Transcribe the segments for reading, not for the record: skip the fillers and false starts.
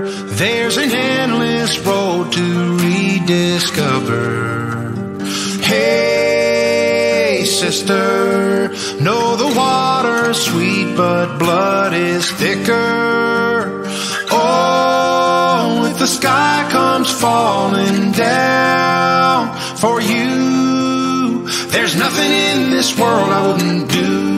river, there's an endless road to rediscover. Hey, sister, know the water's sweet, but blood is thicker. Oh, if the sky comes falling down for you, there's nothing in this world I wouldn't do.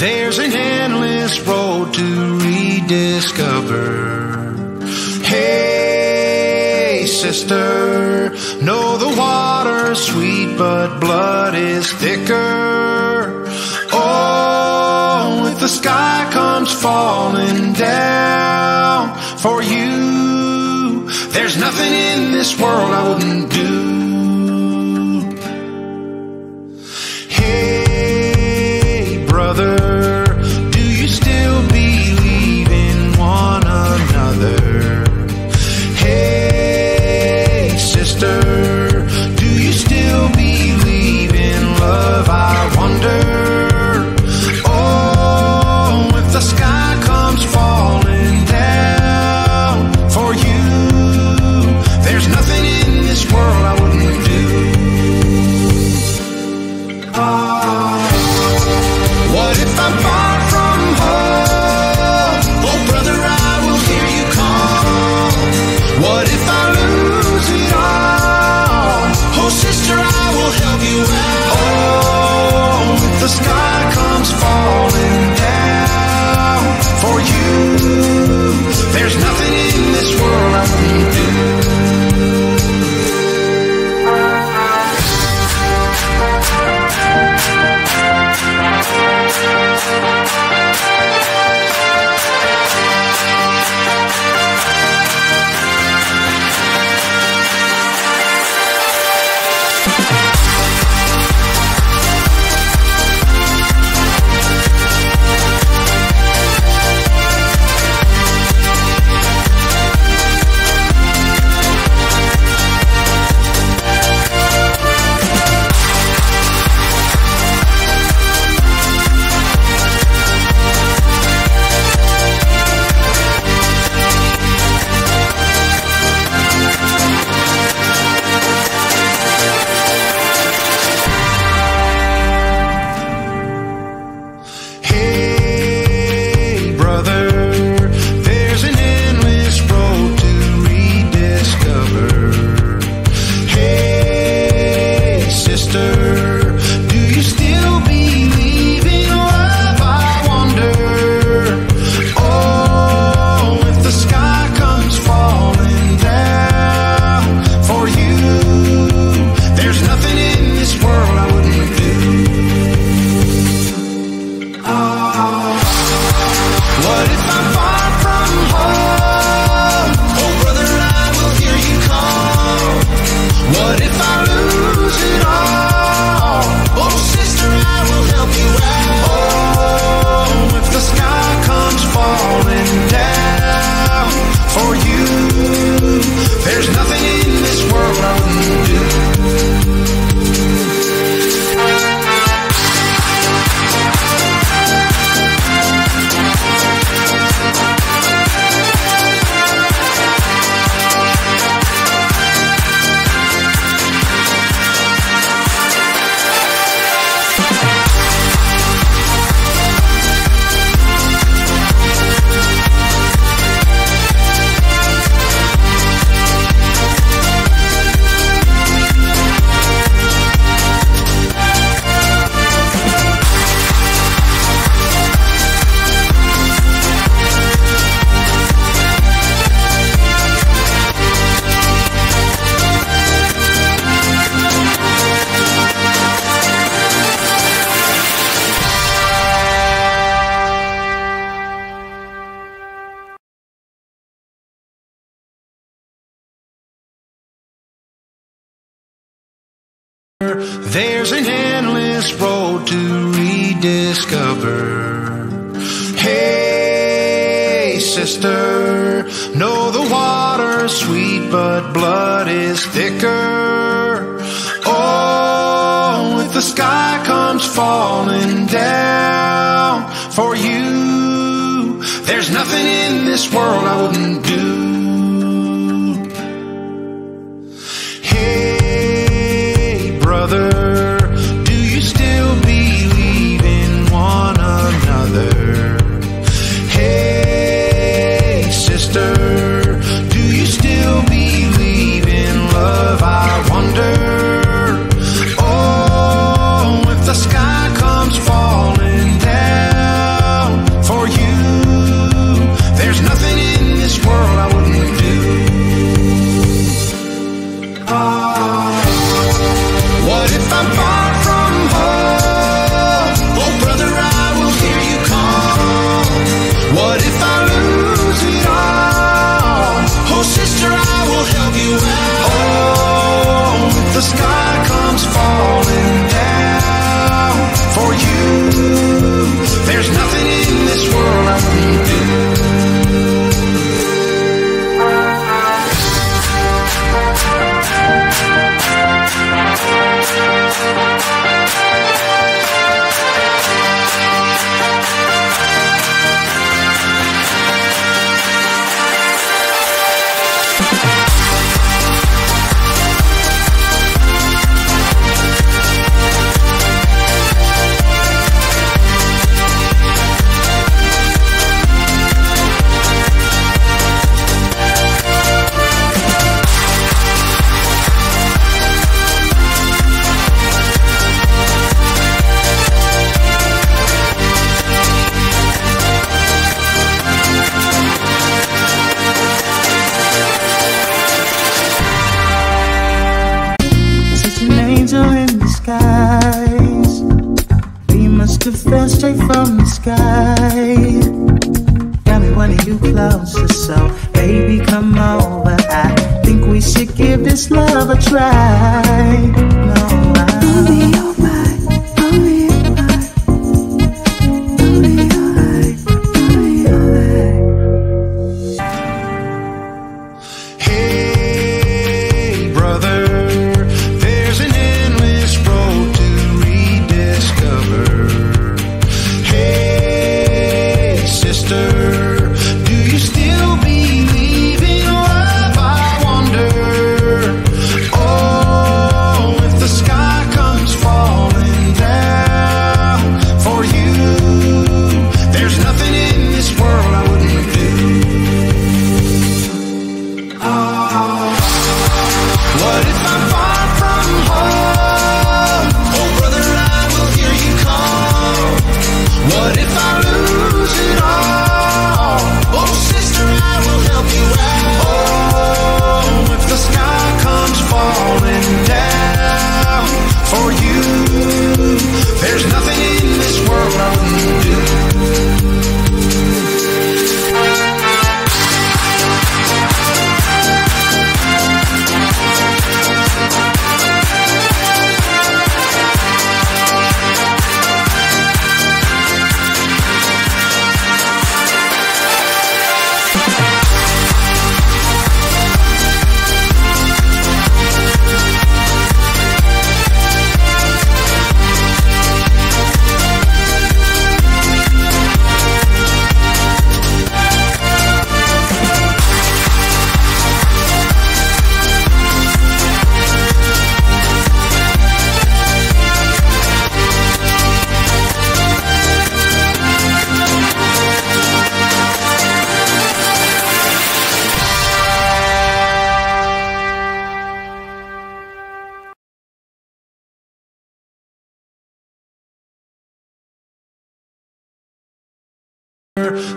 There's an endless road to rediscover. Hey, sister, know the water's sweet, but blood is thicker. Oh, if the sky comes falling down for you, there's nothing in this world I wouldn't do. Oh, if the sky comes falling down. There's nothing in this world I can do. There's an endless road to rediscover. Hey, sister, know the water's sweet, but blood is thicker. Oh, if the sky comes falling down for you, there's nothing in this world I wouldn't do. never tried. No, I'll be alright, I'll be alright, I'll be alright, I'll be alright. Hey, brother, there's an endless road to rediscover. Hey, sister,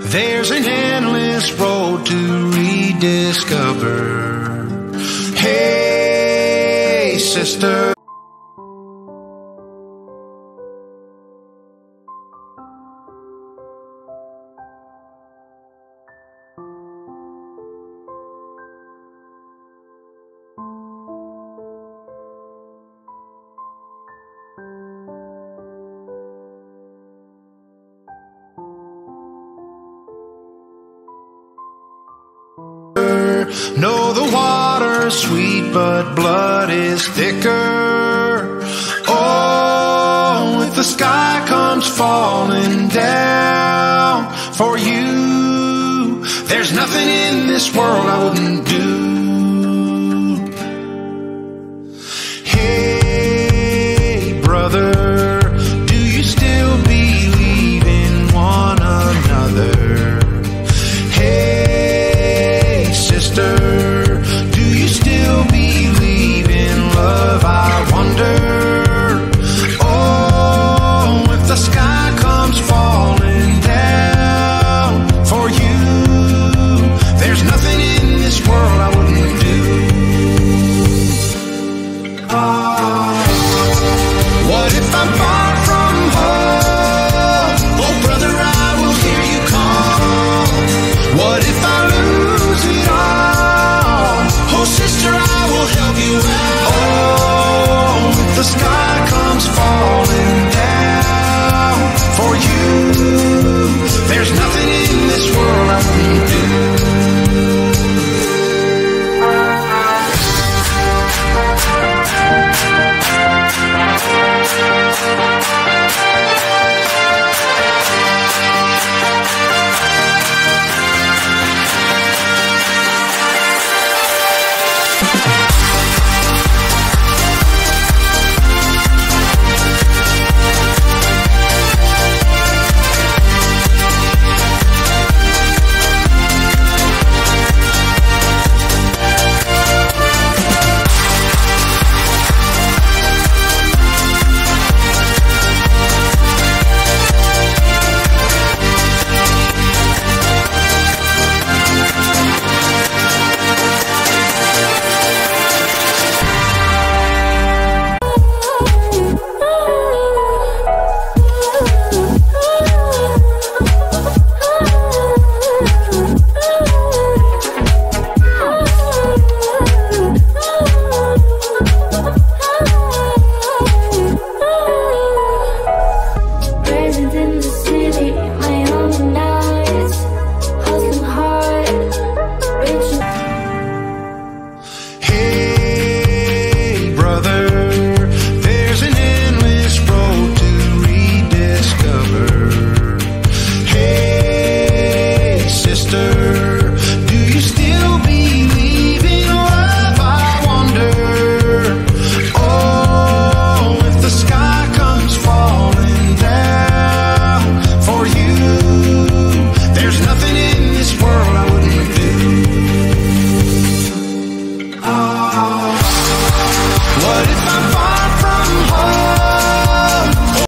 there's an endless road to rediscover. Hey, sister. No, the water's sweet, but blood is thicker. Oh, if the sky comes falling down for you, there's nothing in this world I wouldn't do. Hey, brother, do you still believe in one another? Hey, sister.